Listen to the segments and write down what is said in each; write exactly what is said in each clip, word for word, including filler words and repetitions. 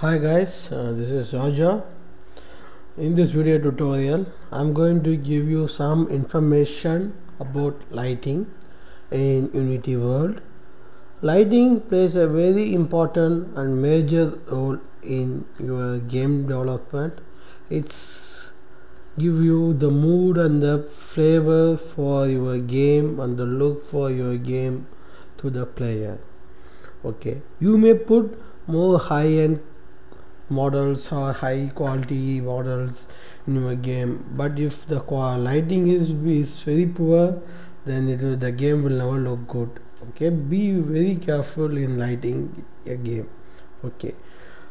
Hi guys, uh, this is Raja. In this video tutorial I'm going to give you some information about lighting in Unity world. Lighting plays a very important and major role in your game development. It's give you the mood and the flavor for your game and the look for your game to the player. Okay, you may put more high-end models or high quality models in your game, but if the lighting is, is very poor, then it will, the game will never look good. Okay, be very careful in lighting a game. Okay,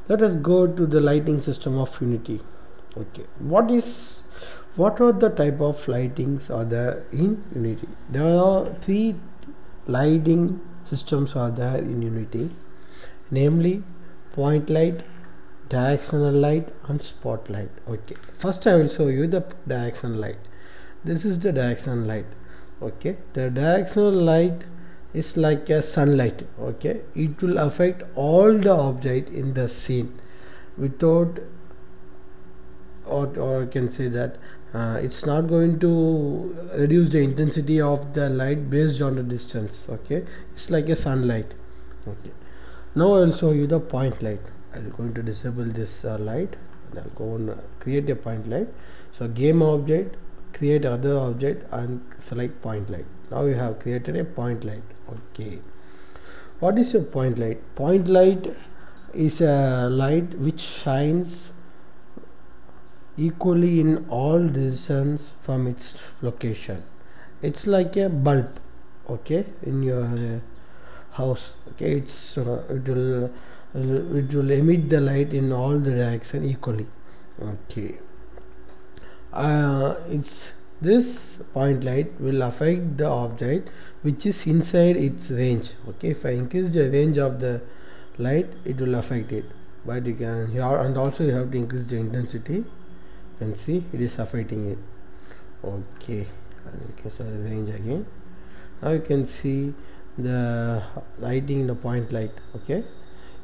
let us go to the lighting system of Unity. Okay, what is what are the type of lightings are there in Unity? There are three lighting systems are there in Unity, namely point light, directional light and spotlight. Okay, first I will show you the directional light. This is the directional light. Okay, the directional light is like a sunlight. Okay, it will affect all the object in the scene without, or, or I can say that uh, it's not going to reduce the intensity of the light based on the distance. Okay, it's like a sunlight. Okay, now I will show you the point light. I'm going to disable this uh, light and I'll go and create a point light. So game object, create other object and select point light. Now you have created a point light. Okay, what is your point light? Point light is a light which shines equally in all directions from its location. It's like a bulb, okay, in your uh, house. Okay, it's uh, it will uh, it will emit the light in all the direction equally. Okay, uh, it's this point light will affect the object which is inside its range. Okay, if I increase the range of the light, it will affect it, but you can here, and also you have to increase the intensity. You can see it is affecting it. Okay, and increase the range again. Now you can see the lighting in the point light. Okay,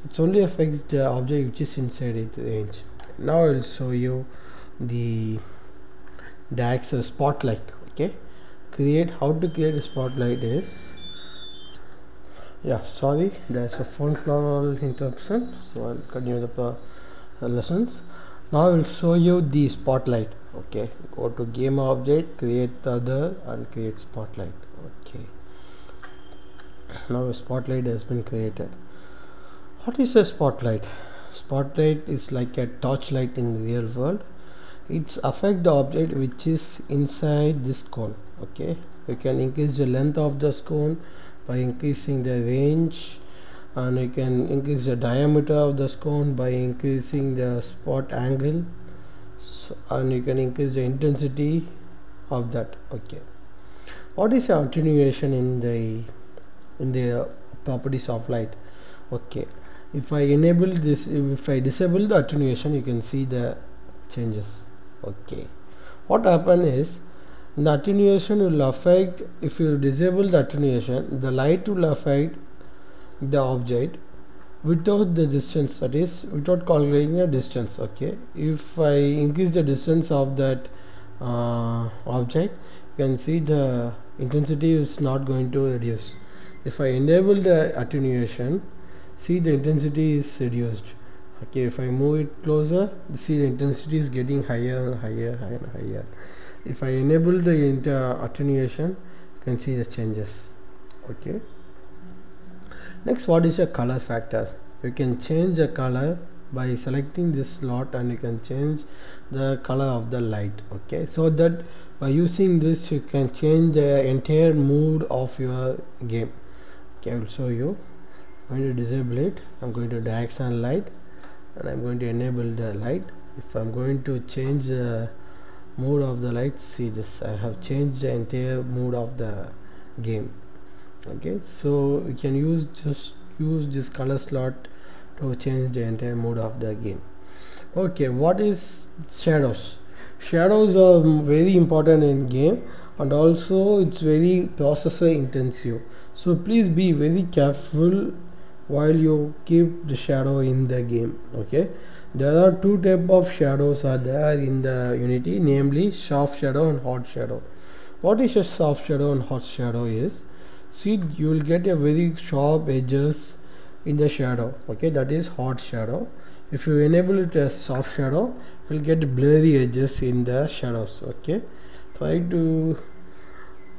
it's only affects the object which is inside its range. Now I will show you the directional spotlight. Okay, create how to create a spotlight is yeah sorry there's a phone call interruption, so I'll continue the uh, lessons. Now I will show you the spotlight. Okay, go to game object, create the other and create spotlight. Okay, now a spotlight has been created. What is a spotlight? Spotlight is like a torchlight in the real world. It's affect the object which is inside this cone. Okay, you can increase the length of the cone by increasing the range, and you can increase the diameter of the cone by increasing the spot angle, so, and you can increase the intensity of that. Okay, what is attenuation in the in the properties of light? Okay, if I enable this, if I disable the attenuation, you can see the changes. Okay, what happen is the attenuation will affect, if you disable the attenuation, the light will affect the object without the distance, that is without calculating a distance. Okay, if I increase the distance of that uh, object, you can see the intensity is not going to reduce. If I enable the attenuation, see the intensity is reduced. Okay, if I move it closer, see the intensity is getting higher and higher, higher and higher. If I enable the uh, attenuation, you can see the changes. Okay, next, what is a color factor? You can change the color by selecting this slot, and you can change the color of the light. Okay, so that by using this you can change the entire mood of your game. Okay, I will show you. I'm going to disable it. I'm going to directional light and I'm going to enable the light. If I'm going to change the mood of the light, see this, I have changed the entire mood of the game. Okay, so you can use just use this color slot to change the entire mood of the game. Okay, what is shadows? Shadows are very important in game, and also it's very processor intensive, so please be very careful while you keep the shadow in the game. Okay, there are two type of shadows are there in the Unity, namely soft shadow and hot shadow. What is a soft shadow and hot shadow is, see, you will get a very sharp edges in the shadow. Okay, that is hot shadow. If you enable it as soft shadow, you'll get blurry edges in the shadows. Okay, try to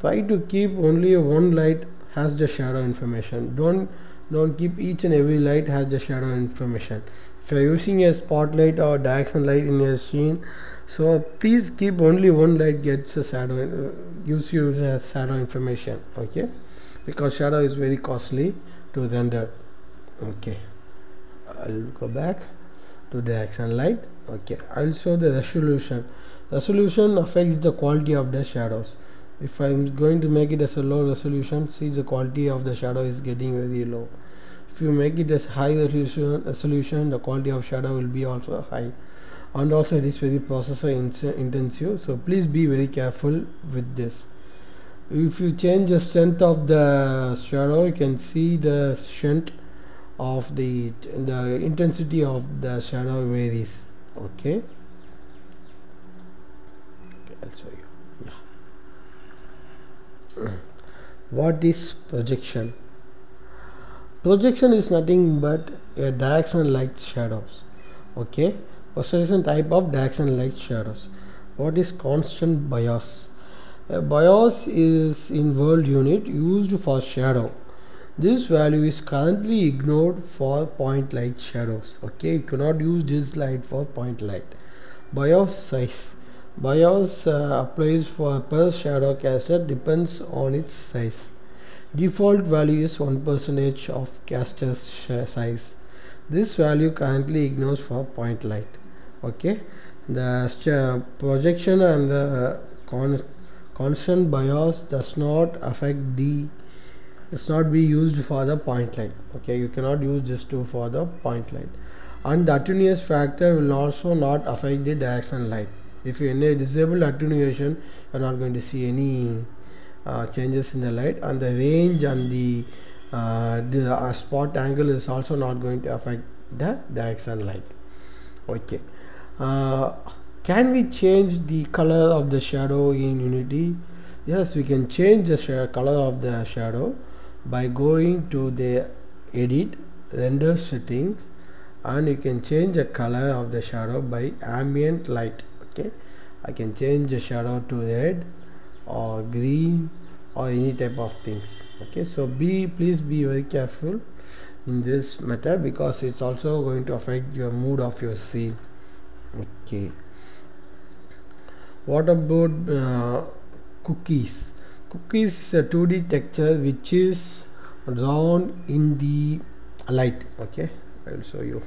try to keep only one light has the shadow information. Don't don't keep each and every light has the shadow information. If you are using a spotlight or directional light in your scene, so please keep only one light gets a shadow, gives you a shadow information. Okay, because shadow is very costly to render. Okay, I'll go back to the action light. Okay, I'll show the resolution. Resolution affects the quality of the shadows. If I'm going to make it as a low resolution, see, the quality of the shadow is getting very low. If you make it as high resolution, resolution the quality of shadow will be also high, and also it is very processor intensive, so please be very careful with this. If you change the strength of the shadow, you can see the strength of the the intensity of the shadow varies. Okay, okay, I'll show you. Yeah. What is projection? Projection is nothing but a directional light shadows. Okay, projection type of directional light shadows. What is constant bias? A bias is in world unit used for shadow. This value is currently ignored for point light shadows. Okay, you cannot use this light for point light. Bias size. Bias uh, applies for per shadow caster depends on its size. Default value is one percent of caster's size. This value currently ignores for point light. Okay, the projection and the con constant bias does not affect the it's not be used for the point light. Okay, you cannot use this two for the point light, and the attenuation factor will also not affect the direction light. If you disable attenuation, you're not going to see any uh, changes in the light, and the range and the, uh, the uh, spot angle is also not going to affect the direction light. Okay, uh, can we change the color of the shadow in Unity? Yes, we can change the color of the shadow by going to the edit, render settings, and you can change the color of the shadow by ambient light. Okay, I can change the shadow to red or green or any type of things. Okay, so be please be very careful in this matter, because it's also going to affect your mood of your scene. Okay, what about uh, cookies? Cookies is a two D texture which is drawn in the light. Okay, I'll show you.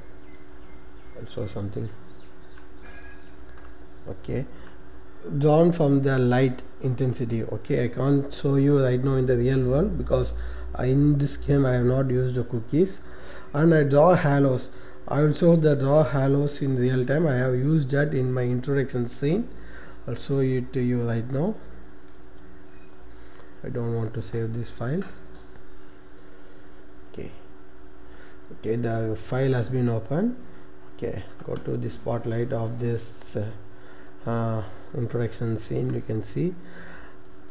I'll show something. Okay, drawn from the light intensity. Okay, I can't show you right now in the real world, because I, in this game I have not used the cookies, and I draw halos. I will show the draw halos in real time. I have used that in my introduction scene. I'll show it to you right now. I don't want to save this file. Okay, okay, the file has been opened. Okay, go to the spotlight of this uh, uh, introduction scene. You can see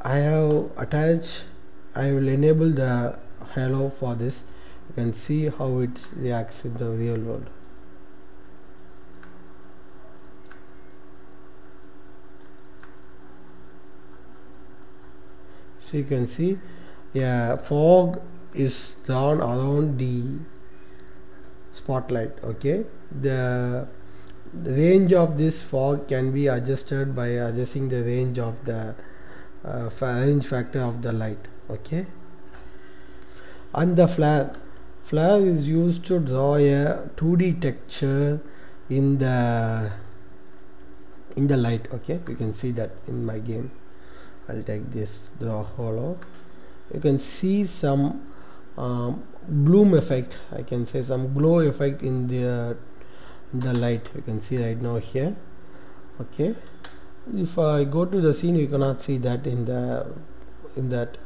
I have attached, I will enable the halo for this. You can see how it reacts in the real world. So you can see, yeah, fog is drawn around the spotlight. Okay, the range of this fog can be adjusted by adjusting the range of the uh, range factor of the light. Okay, and the flare. Flare is used to draw a two D texture in the in the light. Okay, you can see that in my game. I'll take this draw hollow. You can see some um, bloom effect, I can say some glow effect in the in the light. You can see right now here. Okay, if I go to the scene, you cannot see that in the in that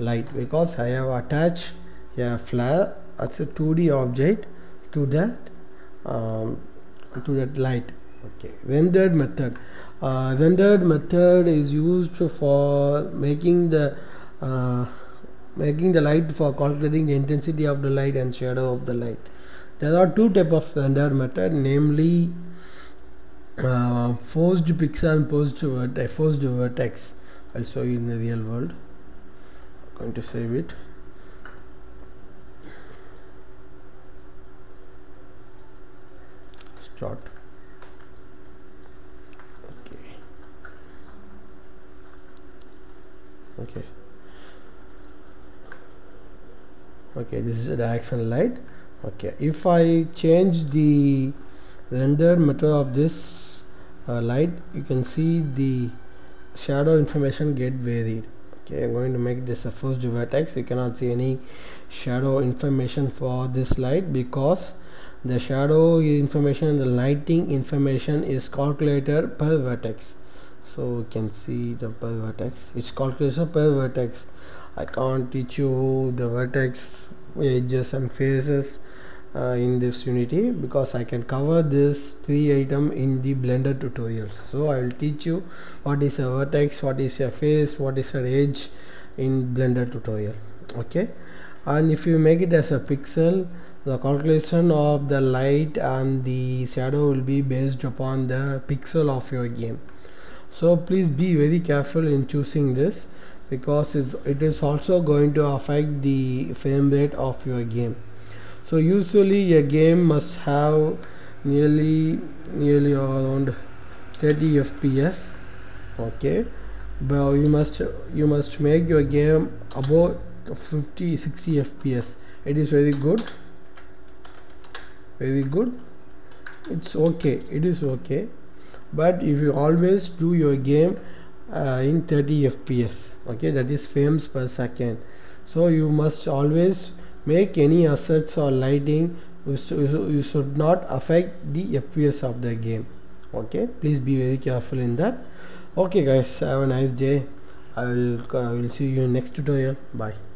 light, because I have attached a flare it's a two D object to that um, to that light. Okay, rendered method. Uh, rendered method is used for making the uh, making the light, for calculating the intensity of the light and shadow of the light. There are two types of rendered method, namely uh, forced pixel and forced vertex. Forced vertex. I'll show you in the real world. I'm going to save it. Start. Okay. Okay. Okay. This is a directional light. Okay. If I change the render method of this uh, light, you can see the shadow information get varied. Okay, I'm going to make this a first vertex. You cannot see any shadow information for this light because the shadow information, the lighting information is calculated per vertex. So you can see the per vertex, it's calculated per vertex. I can't teach you the vertex edges and faces uh, in this Unity because I can cover this three item in the Blender tutorials. So I will teach you what is a vertex, what is a face, what is an edge in Blender tutorial. Okay, and if you make it as a pixel, the calculation of the light and the shadow will be based upon the pixel of your game. So please be very careful in choosing this because it is also going to affect the frame rate of your game. So usually a game must have nearly nearly around thirty F P S. okay, but you must you must make your game about fifty sixty F P S. It is very good, very good. It's okay, it is okay, but if you always do your game uh, in thirty F P S, okay, that is frames per second. So you must always make any assets or lighting, you should not affect the F P S of the game. Okay, please be very careful in that. Okay guys, have a nice day. I will, I will see you in next tutorial. Bye.